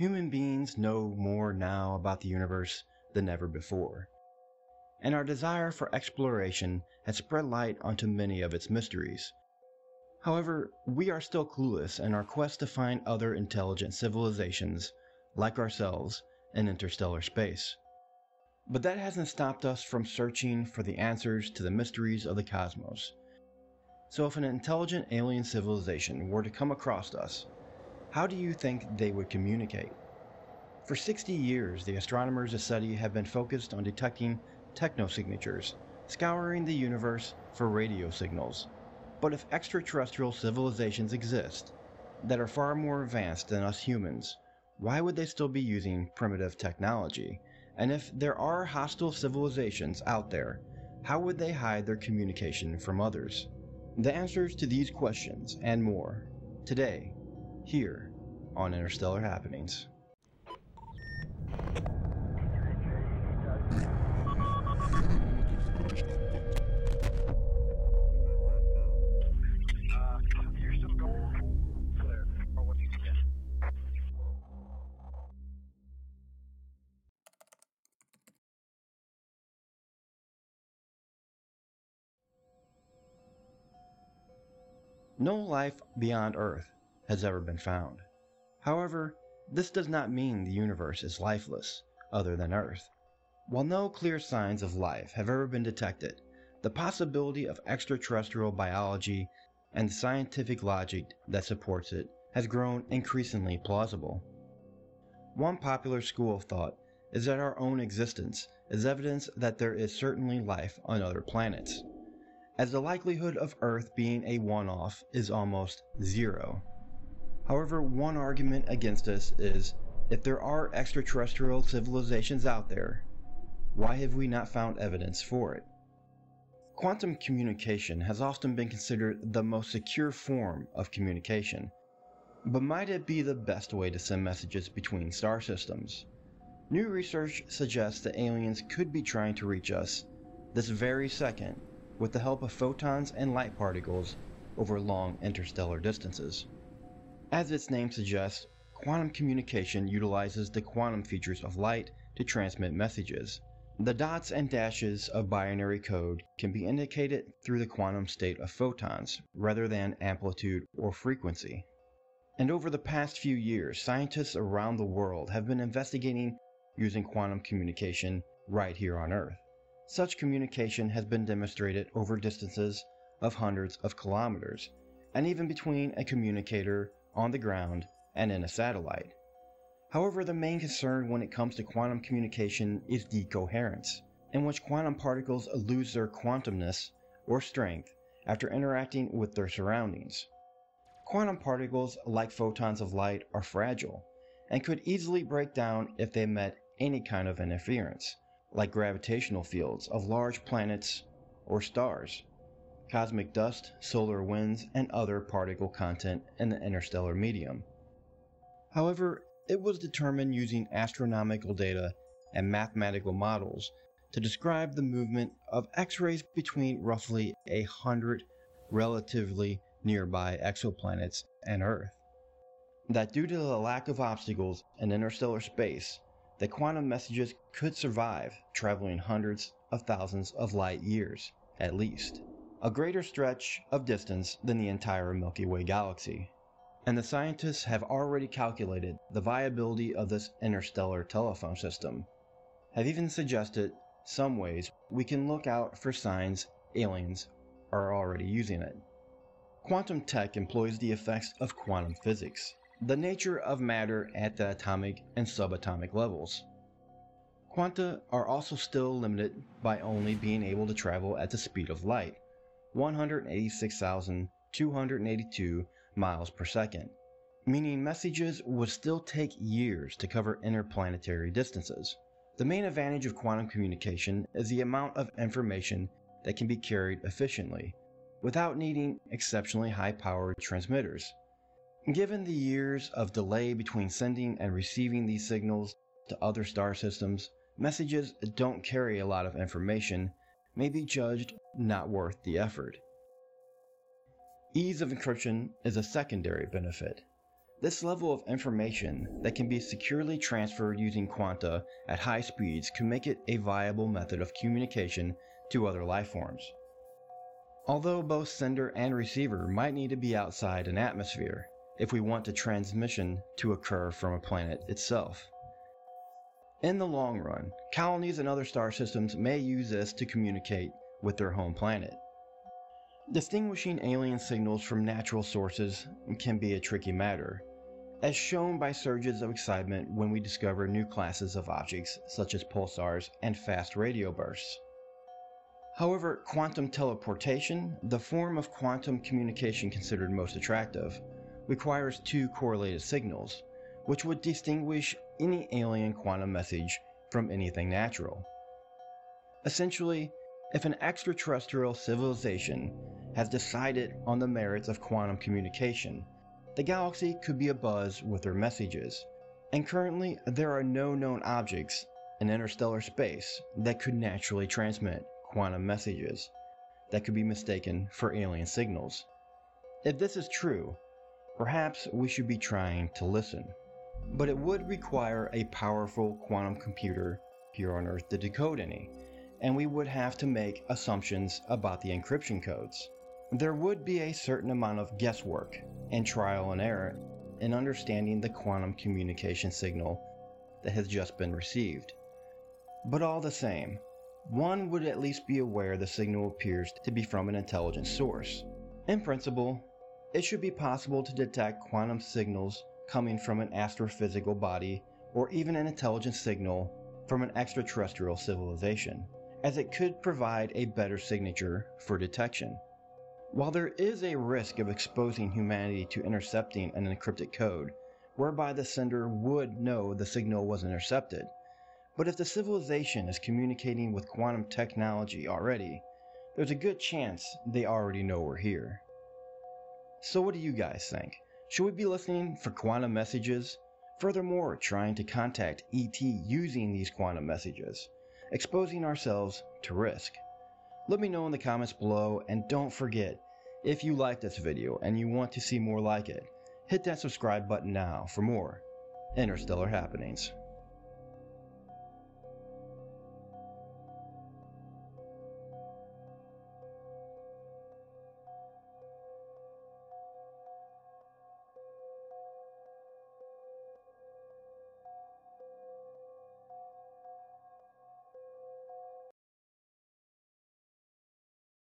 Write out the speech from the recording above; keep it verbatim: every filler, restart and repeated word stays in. Human beings know more now about the universe than ever before, and our desire for exploration has spread light onto many of its mysteries. However, we are still clueless in our quest to find other intelligent civilizations like ourselves in interstellar space. But that hasn't stopped us from searching for the answers to the mysteries of the cosmos. So if an intelligent alien civilization were to come across us, how do you think they would communicate? For sixty years, the astronomers of SETI have been focused on detecting technosignatures, scouring the universe for radio signals. But if extraterrestrial civilizations exist that are far more advanced than us humans, why would they still be using primitive technology? And if there are hostile civilizations out there, how would they hide their communication from others? The answers to these questions and more, today, here on Interstellar Happenings. No life beyond Earth has ever been found. However, this does not mean the universe is lifeless, other than Earth. While no clear signs of life have ever been detected, the possibility of extraterrestrial biology and the scientific logic that supports it has grown increasingly plausible. One popular school of thought is that our own existence is evidence that there is certainly life on other planets, as the likelihood of Earth being a one-off is almost zero. However, one argument against this is, if there are extraterrestrial civilizations out there, why have we not found evidence for it? Quantum communication has often been considered the most secure form of communication, but might it be the best way to send messages between star systems? New research suggests that aliens could be trying to reach us this very second with the help of photons and light particles over long interstellar distances. As its name suggests, quantum communication utilizes the quantum features of light to transmit messages. The dots and dashes of binary code can be indicated through the quantum state of photons, rather than amplitude or frequency. And over the past few years, scientists around the world have been investigating using quantum communication right here on Earth. Such communication has been demonstrated over distances of hundreds of kilometers, and even between a communicator on the ground and in a satellite. However, the main concern when it comes to quantum communication is decoherence, in which quantum particles lose their quantumness or strength after interacting with their surroundings. Quantum particles, like photons of light, are fragile and could easily break down if they met any kind of interference, like gravitational fields of large planets or stars, cosmic dust, solar winds, and other particle content in the interstellar medium. However, it was determined using astronomical data and mathematical models to describe the movement of X-rays between roughly a hundred relatively nearby exoplanets and Earth, that due to the lack of obstacles in interstellar space, the quantum messages could survive traveling hundreds of thousands of light years, at least, a greater stretch of distance than the entire Milky Way galaxy. And the scientists have already calculated the viability of this interstellar telephone system, have even suggested some ways we can look out for signs aliens are already using it. Quantum tech employs the effects of quantum physics, the nature of matter at the atomic and subatomic levels. Quanta are also still limited by only being able to travel at the speed of light, one hundred eighty-six thousand two hundred eighty-two miles per second, meaning messages would still take years to cover interplanetary distances. The main advantage of quantum communication is the amount of information that can be carried efficiently, without needing exceptionally high-powered transmitters. Given the years of delay between sending and receiving these signals to other star systems, messages that don't carry a lot of information may be judged not worth the effort. Ease of encryption is a secondary benefit. This level of information that can be securely transferred using quanta at high speeds can make it a viable method of communication to other life forms. Although both sender and receiver might need to be outside an atmosphere if we want the transmission to occur from a planet itself. In the long run, colonies and other star systems may use this to communicate with their home planet. Distinguishing alien signals from natural sources can be a tricky matter, as shown by surges of excitement when we discover new classes of objects such as pulsars and fast radio bursts. However, quantum teleportation, the form of quantum communication considered most attractive, requires two correlated signals, which would distinguish any alien quantum message from anything natural. Essentially, if an extraterrestrial civilization has decided on the merits of quantum communication, the galaxy could be abuzz with their messages, and currently there are no known objects in interstellar space that could naturally transmit quantum messages that could be mistaken for alien signals. If this is true, perhaps we should be trying to listen. But it would require a powerful quantum computer here on Earth to decode any, and we would have to make assumptions about the encryption codes. There would be a certain amount of guesswork and trial and error in understanding the quantum communication signal that has just been received. But all the same, one would at least be aware the signal appears to be from an intelligent source. In principle, it should be possible to detect quantum signals coming from an astrophysical body or even an intelligent signal from an extraterrestrial civilization, as it could provide a better signature for detection. While there is a risk of exposing humanity to intercepting an encrypted code, whereby the sender would know the signal was intercepted, but if the civilization is communicating with quantum technology already, there's a good chance they already know we're here. So what do you guys think? Should we be listening for quantum messages? Furthermore, trying to contact E T using these quantum messages, exposing ourselves to risk? Let me know in the comments below, and don't forget, if you like this video and you want to see more like it, hit that subscribe button now for more Interstellar Happenings.